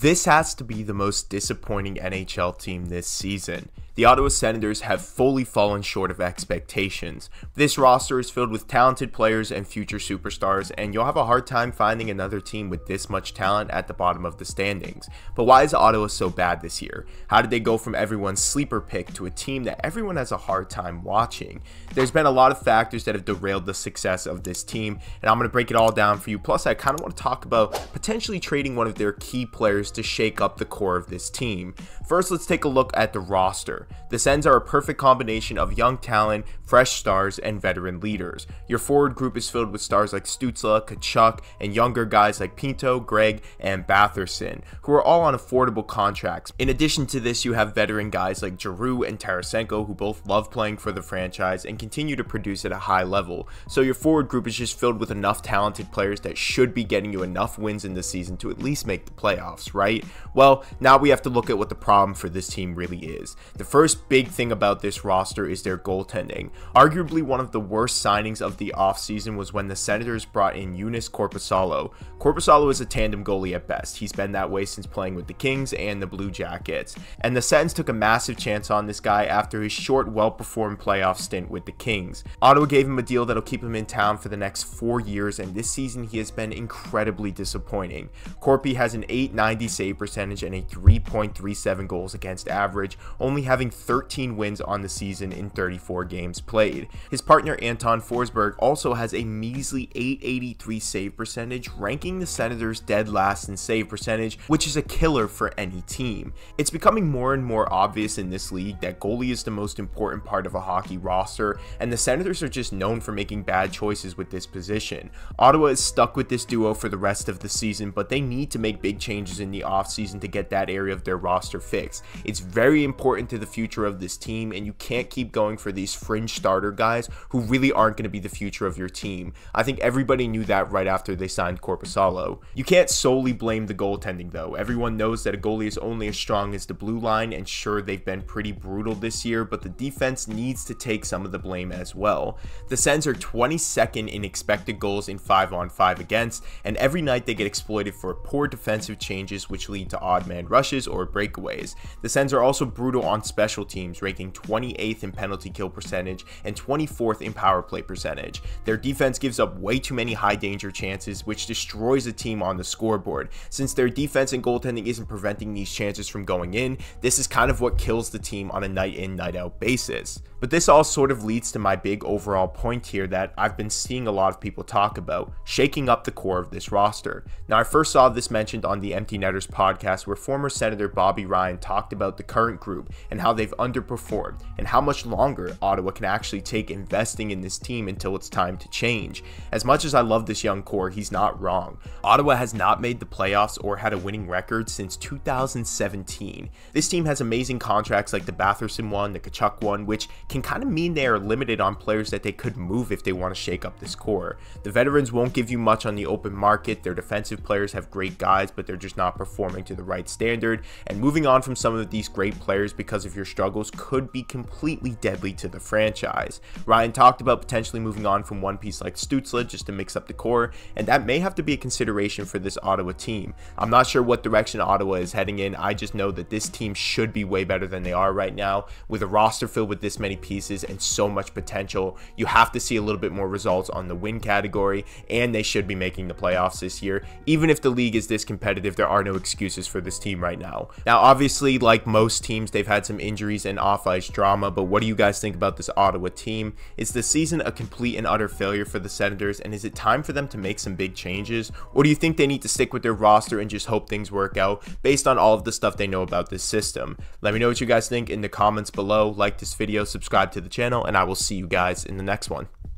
This has to be the most disappointing NHL team this season. The Ottawa Senators have fully fallen short of expectations. This roster is filled with talented players and future superstars, and you'll have a hard time finding another team with this much talent at the bottom of the standings. But why is Ottawa so bad this year? How did they go from everyone's sleeper pick to a team that everyone has a hard time watching? There's been a lot of factors that have derailed the success of this team, and I'm going to break it all down for you. Plus, I kind of want to talk about potentially trading one of their key players to shake up the core of this team. First, let's take a look at the roster. The Sens are a perfect combination of young talent, fresh stars, and veteran leaders. Your forward group is filled with stars like Stutzla, Kachuk, and younger guys like Pinto, Greg, and Batherson, who are all on affordable contracts. In addition to this, you have veteran guys like Giroux and Tarasenko, who both love playing for the franchise and continue to produce at a high level. So your forward group is just filled with enough talented players that should be getting you enough wins in the season to at least make the playoffs, right? Well, now we have to look at what the problem for this team really is. The first big thing about this roster is their goaltending. Arguably one of the worst signings of the offseason was when the Senators brought in Yunus Korpisalo. Korpisalo is a tandem goalie at best. He's been that way since playing with the Kings and the Blue Jackets. And the Sens took a massive chance on this guy after his short, well-performed playoff stint with the Kings. Ottawa gave him a deal that'll keep him in town for the next 4 years, and this season he has been incredibly disappointing. Korpi has an .890 save percentage and a 3.37 goals against average, only having 13 wins on the season in 34 games played. His partner Anton Forsberg also has a measly .883 save percentage, ranking the Senators dead last in save percentage, which is a killer for any team. It's becoming more and more obvious in this league that goalie is the most important part of a hockey roster, and the Senators are just known for making bad choices with this position. Ottawa is stuck with this duo for the rest of the season, but they need to make big changes in the offseason to get that area of their roster fixed. It's very important to the future of this team, and you can't keep going for these fringe starter guys who really aren't going to be the future of your team. I think everybody knew that right after they signed Korpisalo. You can't solely blame the goaltending though. Everyone knows that a goalie is only as strong as the blue line, and sure, they've been pretty brutal this year, but the defense needs to take some of the blame as well. The Sens are 22nd in expected goals in 5-on-5 against, and every night they get exploited for poor defensive changes which lead to odd man rushes or breakaways. The Sens are also brutal on special teams, ranking 28th in penalty kill percentage and 24th in power play percentage. Their defense gives up way too many high danger chances, which destroys a team on the scoreboard. Since their defense and goaltending isn't preventing these chances from going in, this is kind of what kills the team on a night in, night out basis. But this all sort of leads to my big overall point here that I've been seeing a lot of people talk about, shaking up the core of this roster. Now, I first saw this mentioned on the Empty Netters podcast, where former Senator Bobby Ryan talked about the current group and how they've underperformed and how much longer Ottawa can actually take investing in this team until it's time to change. As much as I love this young core, he's not wrong. Ottawa has not made the playoffs or had a winning record since 2017. This team has amazing contracts like the Batherson one, the Kachuk one, which can kind of mean they are limited on players that they could move if they want to shake up this core. The veterans won't give you much on the open market, their defensive players have great guys, but they're just not performing to the right standard, and moving on from some of these great players because of your struggles could be completely deadly to the franchise. Ryan talked about potentially moving on from one piece like Stutzla just to mix up the core, and that may have to be a consideration for this Ottawa team. I'm not sure what direction Ottawa is heading in, I just know that this team should be way better than they are right now. With a roster filled with this many pieces and so much potential, you have to see a little bit more results on the win category, and they should be making the playoffs this year. Even if the league is this competitive, there are no excuses for this team right now. Now, obviously, like most teams, they've had some injuries and off-ice drama, but what do you guys think about this Ottawa team? Is the season a complete and utter failure for the Senators, and is it time for them to make some big changes? Or do you think they need to stick with their roster and just hope things work out based on all of the stuff they know about this system? Let me know what you guys think in the comments below. Like this video, subscribe to the channel, and I will see you guys in the next one.